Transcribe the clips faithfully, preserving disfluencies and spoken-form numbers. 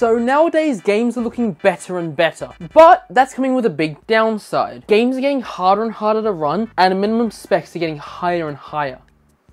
So nowadays games are looking better and better, but that's coming with a big downside. Games are getting harder and harder to run, and minimum specs are getting higher and higher.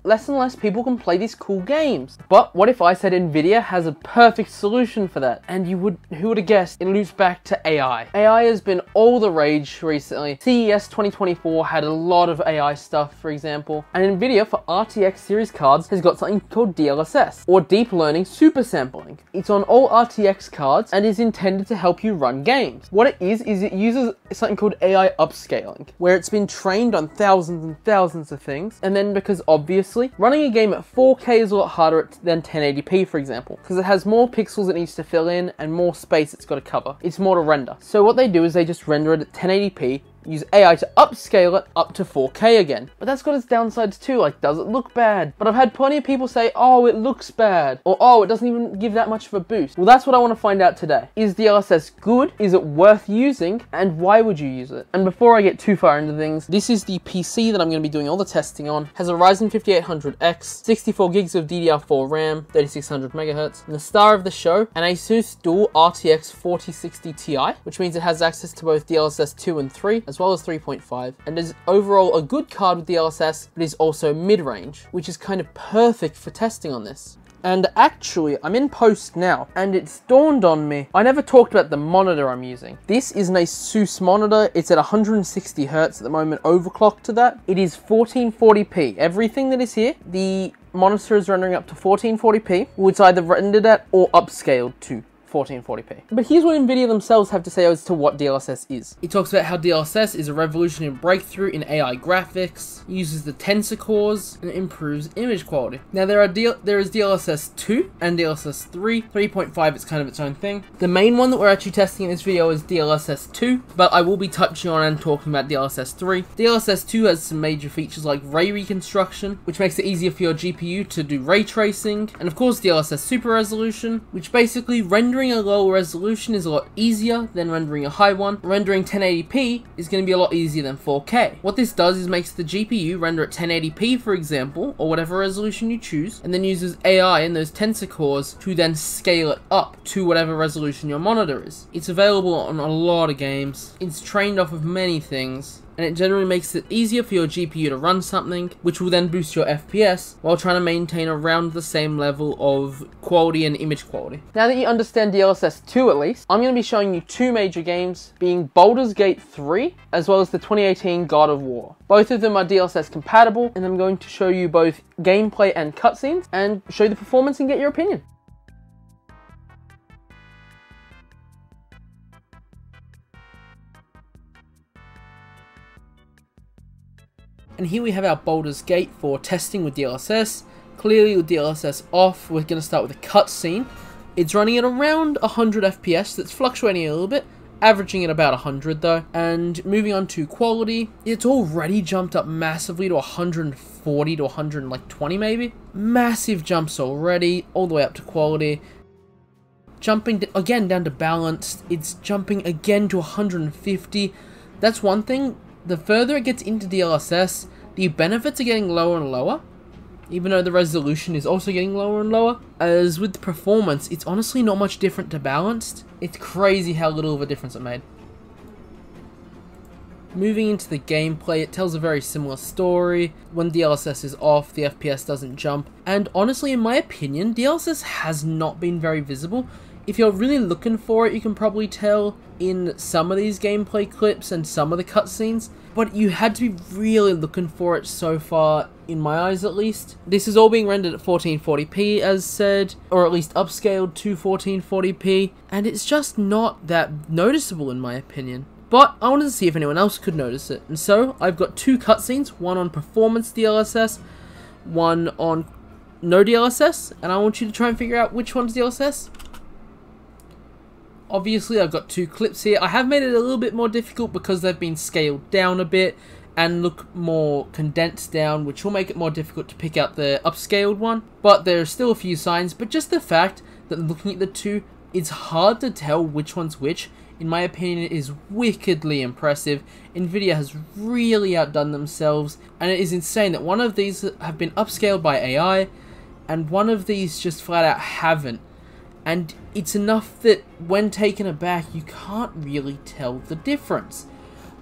Less and less people can play these cool games. But what if I said NVIDIA has a perfect solution for that? And you would, who would have guessed, it loops back to A I. A I has been all the rage recently. C E S twenty twenty-four had a lot of A I stuff, for example. And NVIDIA for R T X series cards has got something called D L S S, or Deep Learning Super Sampling. It's on all R T X cards and is intended to help you run games. What it is, is it uses something called A I upscaling, where it's been trained on thousands and thousands of things, and then because obvious running a game at four K is a lot harder than ten eighty p, for example, because it has more pixels it needs to fill in and more space it's got to cover. It's more to render. So what they do is they just render it at ten eighty p, use A I to upscale it up to four K again. But that's got its downsides too, like, does it look bad? But I've had plenty of people say, oh, it looks bad, or oh, it doesn't even give that much of a boost. Well, that's what I want to find out today. Is D L S S good? Is it worth using? And why would you use it? And before I get too far into things, this is the P C that I'm going to be doing all the testing on. It has a Ryzen fifty-eight hundred X, sixty-four gigs of D D R four RAM, thirty-six hundred megahertz, and the star of the show, an Asus Dual R T X forty sixty Ti, which means it has access to both D L S S two and three, as well as three point five, and is overall a good card with D L S S, but is also mid-range, which is kind of perfect for testing on this. And actually, I'm in post now, and it's dawned on me, I never talked about the monitor I'm using. This is an Asus monitor. It's at one hundred sixty hertz at the moment, overclocked to that. It is fourteen forty p. Everything that is here, the monitor is rendering up to fourteen forty p, which is either rendered at or upscaled to fourteen forty p. But here's what NVIDIA themselves have to say as to what D L S S is. It talks about how D L S S is a revolutionary breakthrough in A I graphics, uses the Tensor Cores, and improves image quality. Now there are D there is D L S S two and D L S S three. three point five is kind of its own thing. The main one that we're actually testing in this video is D L S S two, but I will be touching on and talking about D L S S three. D L S S two has some major features like ray reconstruction, which makes it easier for your G P U to do ray tracing, and of course D L S S super resolution, which basically renders Rendering a low resolution is a lot easier than rendering a high one. Rendering ten eighty p is going to be a lot easier than four K. What this does is makes the G P U render at ten eighty p, for example, or whatever resolution you choose, and then uses A I and those tensor cores to then scale it up to whatever resolution your monitor is. It's available on a lot of games. It's trained off of many things, and it generally makes it easier for your G P U to run something, which will then boost your F P S while trying to maintain around the same level of quality and image quality. Now that you understand D L S S two at least, I'm going to be showing you two major games, being Baldur's Gate three, as well as the twenty eighteen God of War. Both of them are D L S S compatible, and I'm going to show you both gameplay and cutscenes, and show you the performance and get your opinion. And here we have our Baldur's Gate for testing with D L S S. Clearly with D L S S off, we're going to start with a cutscene. It's running at around one hundred F P S, that's fluctuating a little bit, averaging at about one hundred though. And moving on to quality, it's already jumped up massively to one hundred forty to one hundred twenty maybe. Massive jumps already, all the way up to quality. Jumping again down to balanced, it's jumping again to one hundred fifty. That's one thing. The further it gets into D L S S, the benefits are getting lower and lower, even though the resolution is also getting lower and lower. As with the performance, it's honestly not much different to balanced. It's crazy how little of a difference it made. Moving into the gameplay, it tells a very similar story. When D L S S is off, the F P S doesn't jump. And honestly, in my opinion, D L S S has not been very visible. If you're really looking for it, you can probably tell in some of these gameplay clips and some of the cutscenes, but you had to be really looking for it so far, in my eyes at least. This is all being rendered at fourteen forty p as said, or at least upscaled to fourteen forty p, and it's just not that noticeable in my opinion. But I wanted to see if anyone else could notice it, and so I've got two cutscenes, one on performance D L S S, one on no D L S S, and I want you to try and figure out which one's D L S S. Obviously, I've got two clips here. I have made it a little bit more difficult because they've been scaled down a bit and look more condensed down, which will make it more difficult to pick out the upscaled one. But there are still a few signs, but just the fact that looking at the two, it's hard to tell which one's which, in my opinion, is wickedly impressive. NVIDIA has really outdone themselves, and it is insane that one of these have been upscaled by A I, and one of these just flat out haven't. and it's enough that when taken aback, you can't really tell the difference.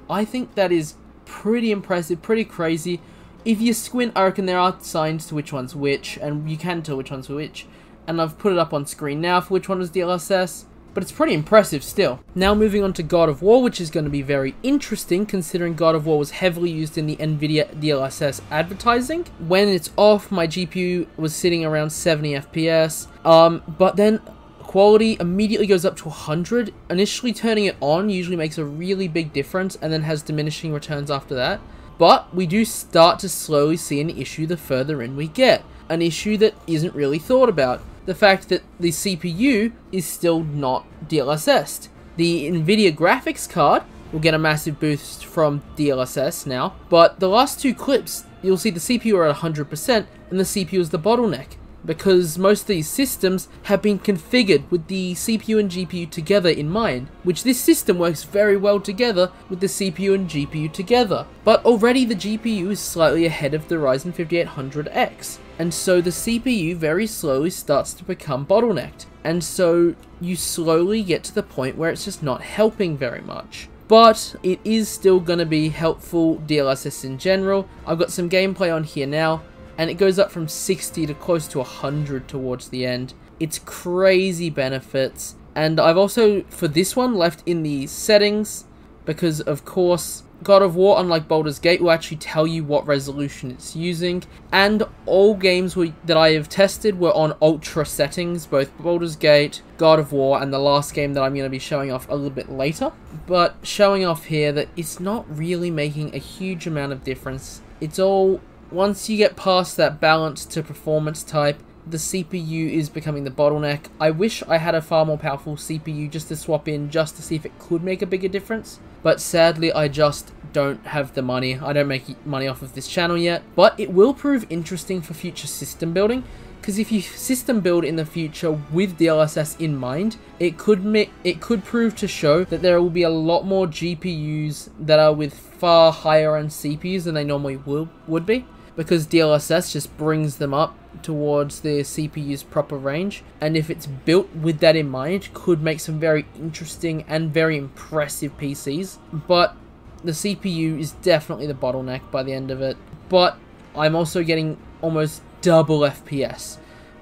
I think that is pretty impressive, pretty crazy. If you squint, I reckon there are signs to which one's which, and you can tell which one's which. And I've put it up on screen now for which one was D L S S, but it's pretty impressive still. Now moving on to God of War, which is going to be very interesting considering God of War was heavily used in the NVIDIA D L S S advertising. When it's off, my G P U was sitting around seventy F P S, um, but then quality immediately goes up to one hundred. Initially turning it on usually makes a really big difference and then has diminishing returns after that. But we do start to slowly see an issue the further in we get, an issue that isn't really thought about. The fact that the C P U is still not D L S S'd. The NVIDIA graphics card will get a massive boost from D L S S now, but the last two clips, you'll see the C P U are at one hundred percent and the C P U is the bottleneck, because most of these systems have been configured with the C P U and G P U together in mind, which this system works very well together with the C P U and G P U together. But already the G P U is slightly ahead of the Ryzen fifty-eight hundred X, and so the C P U very slowly starts to become bottlenecked, and so you slowly get to the point where it's just not helping very much. But it is still going to be helpful, D L S S in general. I've got some gameplay on here now, and it goes up from sixty to close to one hundred towards the end. It's crazy benefits. And I've also, for this one, left in the settings, because of course, God of War, unlike Baldur's Gate, will actually tell you what resolution it's using, and all games we, that I have tested were on ultra settings, both Baldur's Gate, God of War, and the last game that I'm going to be showing off a little bit later. But showing off here that it's not really making a huge amount of difference. It's all, once you get past that balance to performance type, the C P U is becoming the bottleneck. I wish I had a far more powerful C P U just to swap in, just to see if it could make a bigger difference. But sadly, I just don't have the money. I don't make money off of this channel yet. But it will prove interesting for future system building, because if you system build in the future with D L S S in mind, it could mi it could prove to show that there will be a lot more G P Us that are with far higher end C P Us than they normally will would be, because D L S S just brings them up towards the C P U's proper range, and if it's built with that in mind, could make some very interesting and very impressive P Cs. But the C P U is definitely the bottleneck by the end of it. But I'm also getting almost double F P S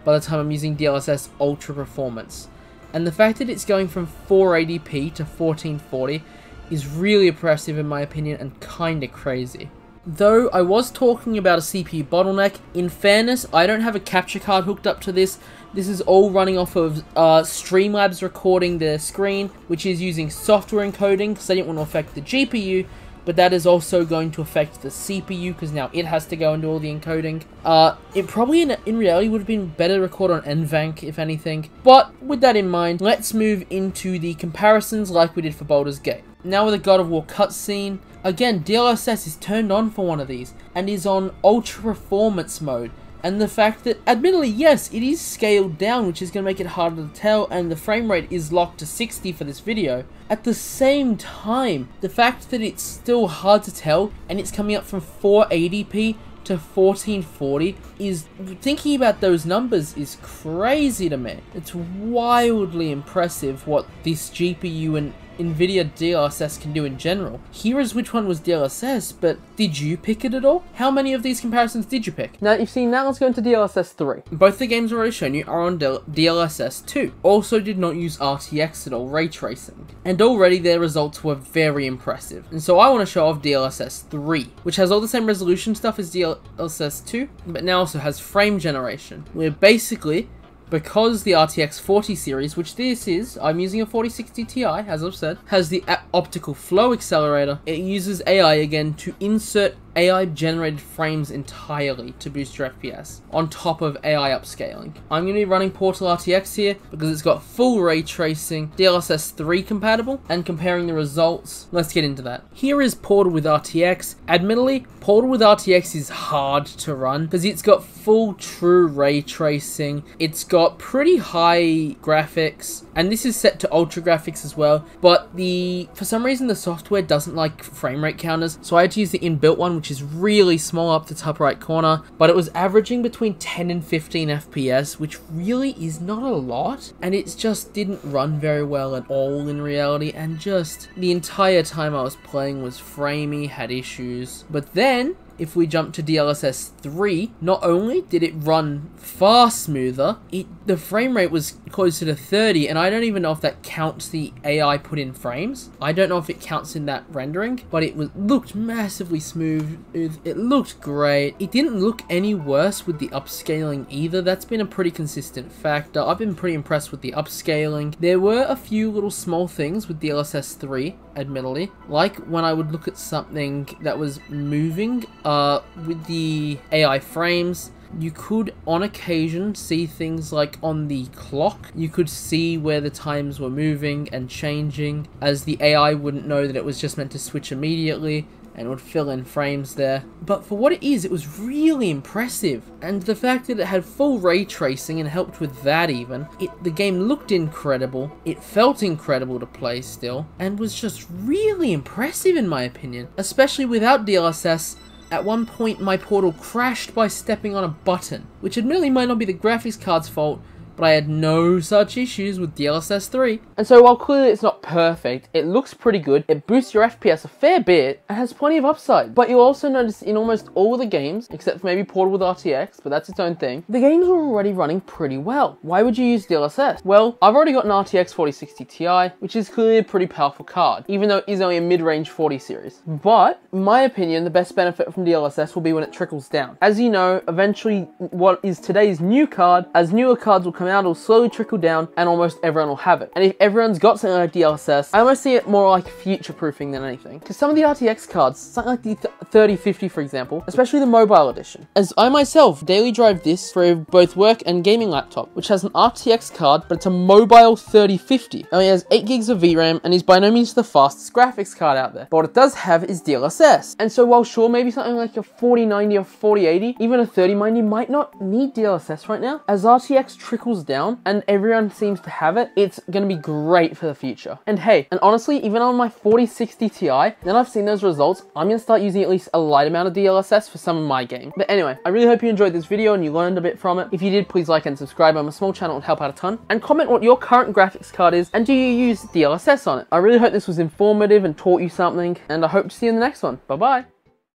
by the time I'm using D L S S Ultra Performance, and the fact that it's going from four eighty p to fourteen forty is really impressive in my opinion, and kinda crazy. Though I was talking about a C P U bottleneck, in fairness, I don't have a capture card hooked up to this. This is all running off of uh, Streamlabs recording their screen, which is using software encoding, because they didn't want to affect the G P U, but that is also going to affect the C P U, because now it has to go into all the encoding. Uh, it probably, in, in reality, would have been better to record on N venc, if anything. But with that in mind, let's move into the comparisons like we did for Baldur's Gate. Now with the God of War cutscene, again, D L S S is turned on for one of these, and is on ultra performance mode, and the fact that, admittedly, yes, it is scaled down, which is going to make it harder to tell, and the frame rate is locked to sixty for this video. At the same time, the fact that it's still hard to tell, and it's coming up from four eighty p to fourteen forty, is, thinking about those numbers is crazy to me. It's wildly impressive what this G P U and NVIDIA D L S S can do in general. Here is which one was D L S S, but did you pick it at all? How many of these comparisons did you pick? Now, you've seen that, let's go into D L S S three. Both the games I've already shown you are on D L S S two. Also did not use R T X at all, ray tracing. And already their results were very impressive. And so I want to show off D L S S three, which has all the same resolution stuff as D L S S two, but now also has frame generation, where basically, because the R T X forty series, which this is, I'm using a forty sixty Ti, as I've said, has the optical flow accelerator, it uses A I again to insert A I-generated frames entirely to boost your F P S, on top of A I upscaling. I'm going to be running Portal R T X here, because it's got full ray tracing, D L S S three compatible, and comparing the results, let's get into that. Here is Portal with R T X. Admittedly, Portal with R T X is hard to run, because it's got full true ray tracing, it's got pretty high graphics, and this is set to ultra graphics as well, but the, for some reason the software doesn't like frame rate counters, so I had to use the inbuilt one, which is really small up the top right corner, but it was averaging between ten and fifteen F P S, which really is not a lot, and it just didn't run very well at all in reality, and just the entire time I was playing was framey, had issues. But then, if we jump to D L S S three, not only did it run far smoother, it the frame rate was closer to thirty, and I don't even know if that counts the A I put in frames. I don't know if it counts in that rendering, but it was looked massively smooth. It looked great. It didn't look any worse with the upscaling either. That's been a pretty consistent factor. I've been pretty impressed with the upscaling. There were a few little small things with D L S S three, admittedly, like when I would look at something that was moving uh, with the A I frames. You could on occasion see things like on the clock, you could see where the times were moving and changing, as the A I wouldn't know that it was just meant to switch immediately and would fill in frames there. But for what it is, it was really impressive, and the fact that it had full ray tracing and helped with that even, it, the game looked incredible, it felt incredible to play still, and was just really impressive in my opinion, especially without D L S S. At one point, my Portal crashed by stepping on a button, which admittedly might not be the graphics card's fault, but I had no such issues with D L S S three. And so while clearly it's not perfect, it looks pretty good, it boosts your F P S a fair bit, and has plenty of upside. But you'll also notice in almost all the games, except for maybe Portal with R T X, but that's its own thing, the games were already running pretty well. Why would you use D L S S? Well, I've already got an R T X forty sixty T I, which is clearly a pretty powerful card, even though it is only a mid-range forty series. But, in my opinion, the best benefit from D L S S will be when it trickles down. As you know, eventually what is today's new card, as newer cards will come out, it'll slowly trickle down and almost everyone will have it. And if everyone's got something like D L S S, I almost see it more like future-proofing than anything. Because some of the R T X cards, something like the thirty fifty for example, especially the mobile edition, as I myself daily drive this for both work and gaming laptop, which has an R T X card, but it's a mobile thirty fifty. Only has eight gigs of V RAM and is by no means the fastest graphics card out there. But what it does have is D L S S. And so while sure, maybe something like a forty ninety or forty eighty, even a thirty ninety might not need D L S S right now, as R T X trickles down and everyone seems to have it, it's gonna be great for the future. And hey, and honestly, even on my forty sixty T I, then I've seen those results, I'm gonna start using at least a light amount of D L S S for some of my game. But anyway, I really hope you enjoyed this video and you learned a bit from it. If you did, please like and subscribe. I'm a small channel, it would help out a ton. And comment what your current graphics card is and do you use D L S S on it? I really hope this was informative and taught you something, and I hope to see you in the next one. Bye bye.